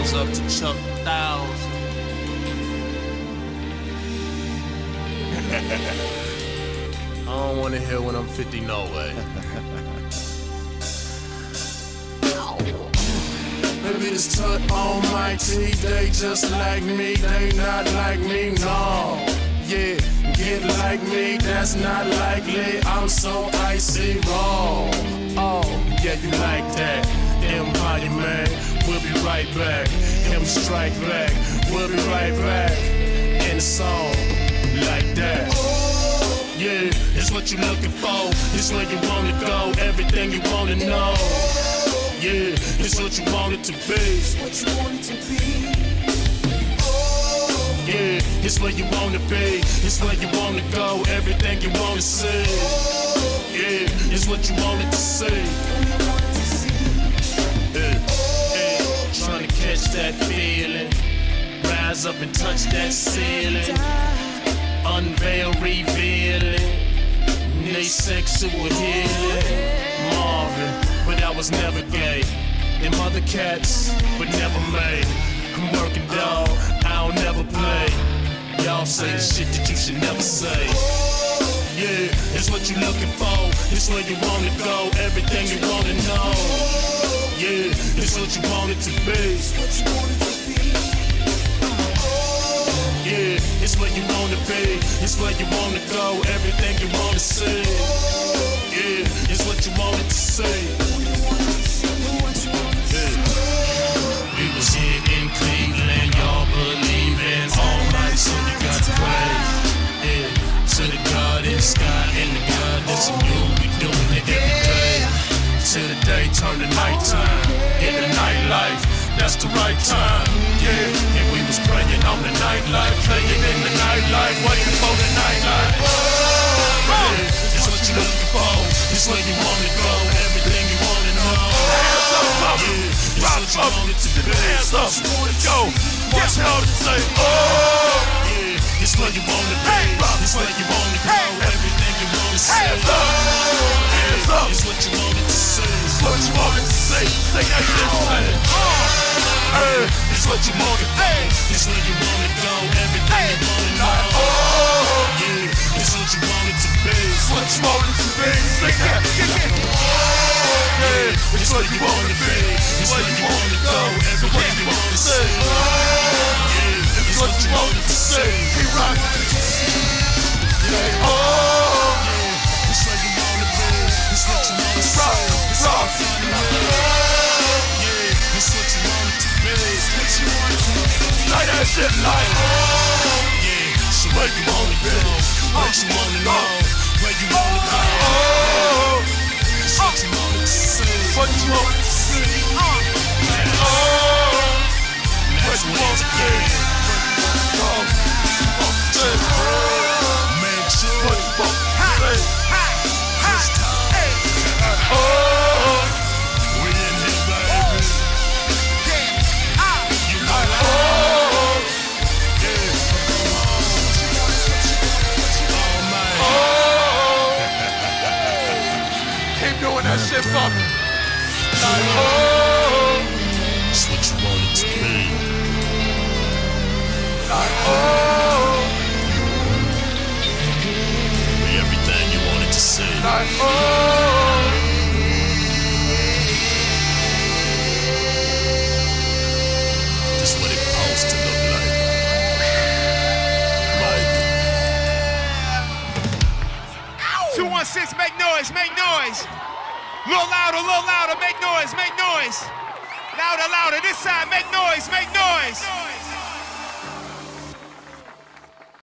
goes up to Chuck Thousand. I don't want to hear when I'm 50, no way. Maybe it's Tut Almighty, they just like me, they not like me, no. Yeah, get like me, that's not likely, I'm so icy raw. Oh, yeah, you like that, Empire man, we'll be right back. Him strike back, we'll be right back. In the song, like that. Yeah, it's what you looking for, it's where you wanna go, everything you wanna know. Yeah, it's what you want it to be. It's what you want it to be. Oh. Yeah, it's where you want to be. It's where you want to go. Everything you want to see. Oh. Yeah, it's what you wanted to see. Yeah. Oh. Yeah. Trying to catch that feeling. Rise up and touch that ceiling. Unveil, revealing. Asexual healing. Marvin. But I was never gay. Them other cats, but never made. I'm working dog, I don't never play. Y'all say the shit that you should never say. Yeah, it's what you looking for. It's where you wanna go, everything you wanna know. Yeah, it's what you want it to be. Yeah, it's where you wanna be. It's where you wanna go, everything you wanna see. Yeah, it's what you wanted to see. Turn the nighttime in the nightlife, that's the right time. Yeah, and we was playing on the nightlife, playing in the nightlife, waiting for the nightlife. Yeah, it's what you looking for, it's where you wanna go, everything you wanna know. Yeah, it's what you wanted to be. Go, what's hell to say? Yeah, it's where you wanna be, it's where you wanna go, everything you wanna see. It's what you wanted to say. It's what you wanted to say. Say that shit. It's what you wanted. It's where you wanna go. Everything you wanna know. Yeah, it's what you wanted to be. It's what you wanted to be. Say that. It's what you wanna be. It's where you wanna go. Everything you wanna say. Yeah, it's what you wanted to say. Keep rocking. Light. Yeah, so where you wanna go, what you wanna know, where you wanna go. It's what you wanna see, what you wanna see. Where you wanna be, make sure what you wanna say. We in here, baby. You know. That shit fuck. Like, it's what you want it to be. Like, be everything you wanted to say. Like, that's what it supposed to look like. Like, 216, make noise, make noise. A little louder, make noise, make noise. Louder, louder, this side, make noise, make noise.